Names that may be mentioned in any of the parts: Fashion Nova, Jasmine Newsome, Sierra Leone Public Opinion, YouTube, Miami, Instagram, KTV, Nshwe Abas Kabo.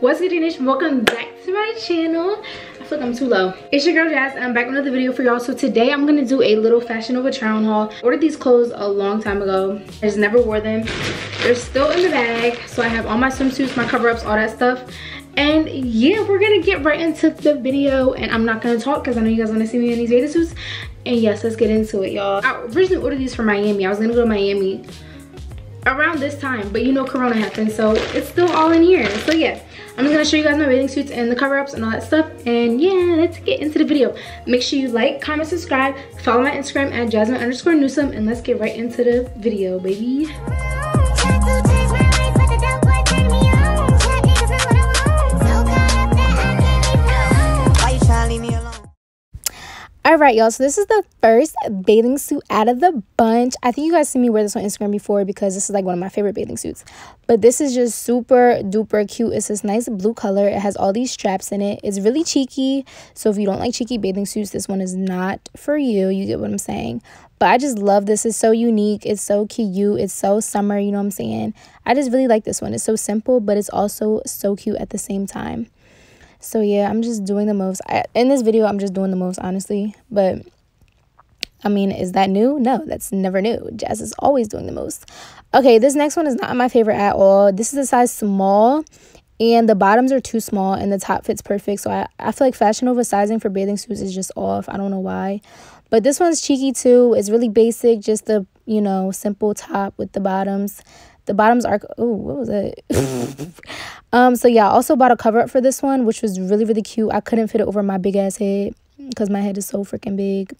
What's good, Danish? Welcome back to my channel. I feel like I'm too low. It's your girl Jazz, and I'm back with another video for y'all. So today I'm gonna do a little Fashion Nova try on haul. I ordered these clothes a long time ago. I just never wore them. They're still in the bag. So I have all my swimsuits, my cover-ups, all that stuff. And yeah, we're gonna get right into the video, and I'm not gonna talk because I know you guys wanna see me in these bathing suits. And yes, let's get into it, y'all. I originally ordered these from Miami. I was gonna go to Miami around this time, but you know Corona happened, so it's still all in here. So yeah, I'm just gonna show you guys my bathing suits and the cover-ups and all that stuff, and yeah, let's get into the video. Make sure you like, comment, subscribe, follow my Instagram at Jasmine_Newsome, and let's get right into the video, baby. Alright y'all, so this is the first bathing suit out of the bunch. I think you guys see me wear this on Instagram before because this is like one of my favorite bathing suits. But this is just super duper cute. It's this nice blue color. It has all these straps in it. It's really cheeky. So if you don't like cheeky bathing suits, this one is not for you. You get what I'm saying? But I just love this. It's so unique. It's so cute. It's so summer, you know what I'm saying? I just really like this one. It's so simple, but it's also so cute at the same time. So yeah, I'm just doing the most. In this video, I'm just doing the most, honestly. But, I mean, is that new? No, that's never new. Jazz is always doing the most. Okay, this next one is not my favorite at all. This is a size small, and the bottoms are too small, and the top fits perfect. So I feel like Fashion Nova sizing for bathing suits is just off. I don't know why. But this one's cheeky, too. It's really basic, just the, you know, simple top with the bottoms. The bottoms are, oh, what was it? So yeah, I also bought a cover up for this one, which was really, really cute. I couldn't fit it over my big ass head because my head is so freaking big.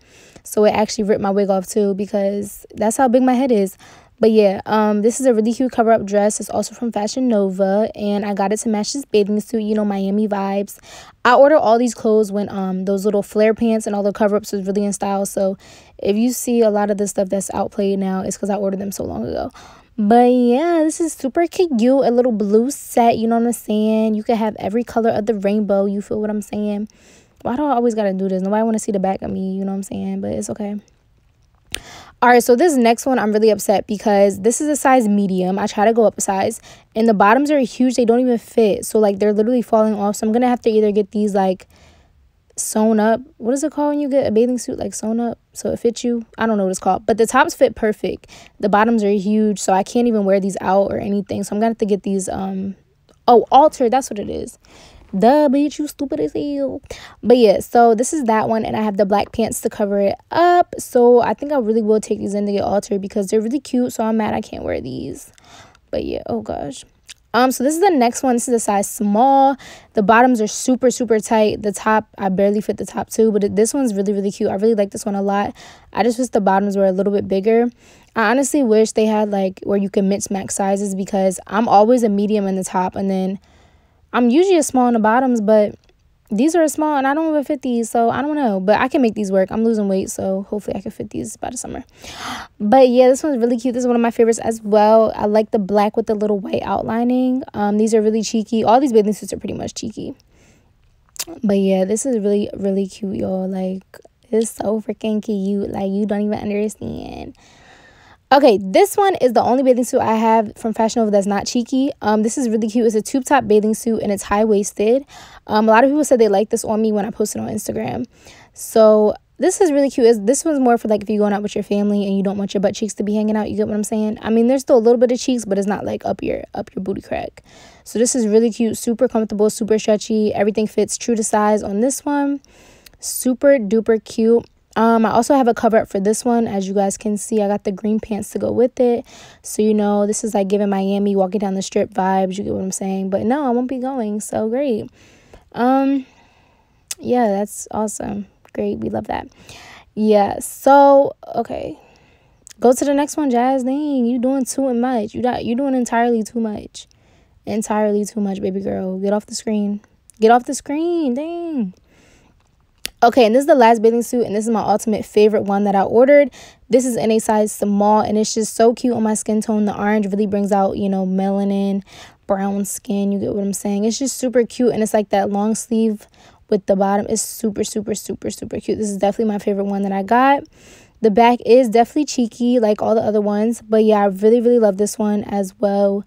So it actually ripped my wig off too because that's how big my head is. But yeah, this is a really cute cover up dress. It's also from Fashion Nova, and I got it to match this bathing suit, you know, Miami vibes. I ordered all these clothes when those little flare pants and all the cover ups was really in style. So if you see a lot of the stuff that's outplayed now, it's because I ordered them so long ago. But yeah, this is super cute, a little blue set, you know what I'm saying? You can have every color of the rainbow, you feel what I'm saying? Why do I always gotta do this? Nobody wanna see the back of me, you know what I'm saying? But it's okay. Alright, so this next one, I'm really upset because this is a size medium. I try to go up a size, and the bottoms are huge. They don't even fit, so like they're literally falling off. So I'm gonna have to either get these like sewn up. What is it called when you get a bathing suit like sewn up so it fits you? I don't know what it's called, but the tops fit perfect, the bottoms are huge, so I can't even wear these out or anything. So I'm gonna have to get these altered. That's what it is. Duh, bitch, you stupid as hell. But yeah, so this is that one, and I have the black pants to cover it up. So I think I really will take these in to get altered because they're really cute, so I'm mad I can't wear these. But yeah, oh gosh. So this is the next one. This is a size small. The bottoms are super, super tight. The top, I barely fit the top too, but this one's really, really cute. I really like this one a lot. I just wish the bottoms were a little bit bigger. I honestly wish they had like where you can mix max sizes because I'm always a medium in the top, and then I'm usually a small in the bottoms, but these are a small, and I don't even fit these, so I don't know. But I can make these work. I'm losing weight, so hopefully I can fit these by the summer. But yeah, this one's really cute. This is one of my favorites as well. I like the black with the little white outlining. These are really cheeky. All these bathing suits are pretty much cheeky. But yeah, this is really, really cute, y'all. Like, it's so freaking cute. Like, you don't even understand. Okay, this one is the only bathing suit I have from Fashion Nova that's not cheeky. This is really cute. It's a tube top bathing suit, and it's high-waisted. A lot of people said they liked this on me when I posted on Instagram. So this is really cute. This one's more for like if you're going out with your family and you don't want your butt cheeks to be hanging out. You get what I'm saying? I mean, there's still a little bit of cheeks, but it's not like up your booty crack. So this is really cute, super comfortable, super stretchy. Everything fits true to size on this one. Super duper cute. I also have a cover up for this one. As you guys can see, I got the green pants to go with it. So, you know, this is like giving Miami, walking down the strip vibes. You get what I'm saying? But no, I won't be going. So great. Yeah, that's awesome. Great. We love that. Yeah. So, okay. Go to the next one, Jazz. Dang, you doing too much. You're doing entirely too much. Entirely too much, baby girl. Get off the screen. Get off the screen. Dang. Okay, and this is the last bathing suit, and this is my ultimate favorite one that I ordered. This is in a size small, and it's just so cute on my skin tone. The orange really brings out, you know, melanin, brown skin. You get what I'm saying? It's just super cute, and it's like that long sleeve with the bottom. It's super, super, super, super cute. This is definitely my favorite one that I got. The back is definitely cheeky like all the other ones. But yeah, I really, really love this one as well.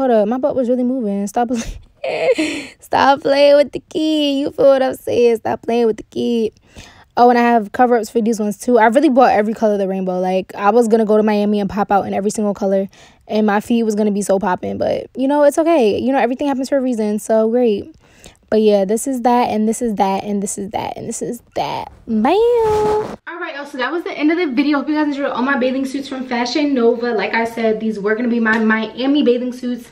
Hold up, my butt was really moving. Stop playing. Stop playing with the kid. You feel what I'm saying? Stop playing with the kid. Oh, and I have cover-ups for these ones, too. I really bought every color of the rainbow. Like, I was going to go to Miami and pop out in every single color, and my feed was going to be so popping. But, you know, it's okay. You know, everything happens for a reason, so great. But, yeah, this is that, and this is that, and this is that, and this is that. Bam! Alright, y'all, so that was the end of the video. Hope you guys enjoyed all my bathing suits from Fashion Nova. Like I said, these were going to be my Miami bathing suits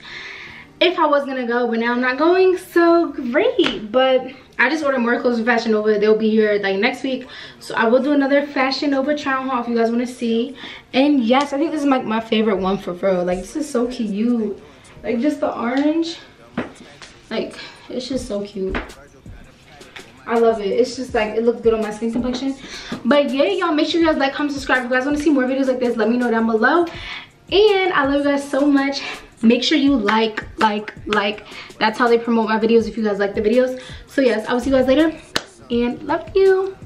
if I was going to go, but now I'm not going, so great. But I just ordered more clothes from Fashion Nova. They'll be here like next week. So I will do another Fashion Nova try on haul if you guys want to see. And yes, I think this is like my favorite one for real. Like, this is so cute. Like, just the orange. Like, it's just so cute. I love it. It's just like, it looks good on my skin complexion. But yeah, y'all, make sure you guys like, comment, subscribe. If you guys want to see more videos like this, let me know down below. And I love you guys so much. Make sure you like. That's how they promote my videos if you guys like the videos. So yes, I will see you guys later, and love you.